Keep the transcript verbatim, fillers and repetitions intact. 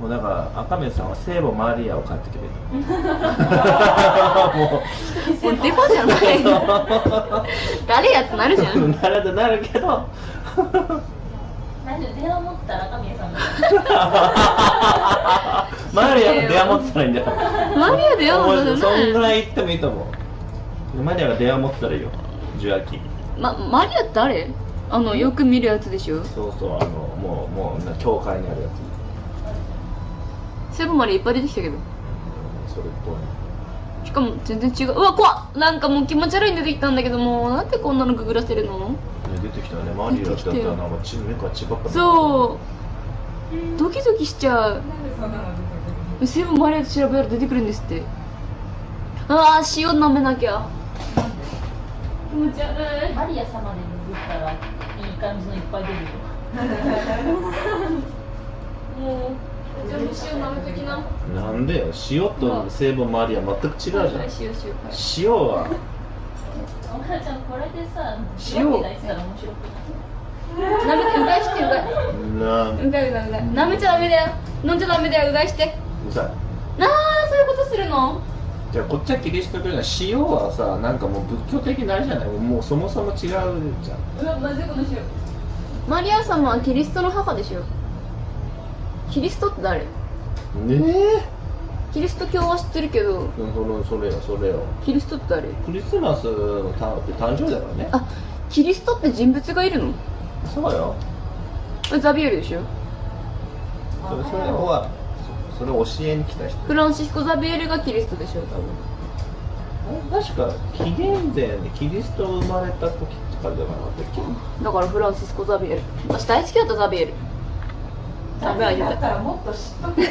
もうなんか赤嶺さんは聖母マリアを買ってきてくれた。もうもうデコじゃないの。誰やってなるじゃん。なるとなるけど。なんで電話持ったら赤嶺さんが。マリアが電話持ってたらいいんだよ。マリア電話持ってたらいい。そんぐらい言ってもいいと思う。マリアが電話持ってたらいいよ。受話器。まマリアって誰？あのよく見るやつでしょ。そうそう、あのもうもう教会にあるやつ。セブンまでいっぱい出てきたけど、それっぽい。しかも全然違う。うわ怖っ、なんかもう気持ち悪いん出てきたんだけど、もうなんでこんなのググらせるの。出てきたね、マリアだったらなんか血目か血ばっか。そうドキドキしちゃう。セブンマリアと調べると出てくるんですって。ああ塩舐めなきゃ気持ち悪い。マリア様でググったらいい感じのいっぱい出るよ。もうじゃあもう塩なめときな。なんでよ、塩と聖母マリア全く違うじゃん。塩はお母ちゃん、これでさ塩って言ったら面白くない？舐めてうがいして、うがいうがいうがいうがい舐めちゃダメだよ、飲んじゃダメだよ、うがいして。うざいなあ、そういうことするの。じゃあこっちはキリスト教じゃない。塩はさ、なんかもう仏教的なあれじゃない。もうそもそも違うじゃん。うわ、まずいことしよう。マリア様はキリストの母でしょ。キリストって誰？ねえ、キリスト教は知ってるけど、そのそれよそれよ。キリストって誰？クリスマスの誕生だからね。あ、キリストって人物がいるの？そうよ。ザビエルでしょ。それそれはそれを教えに来た人。フランシスコ・ザビエルがキリストでしょ多分。確か紀元前にキリスト生まれた時とかじゃなかったっけ？だからフランシスコ・ザビエル。私大好きだったザビエル。食べあげたらもっと知っとく。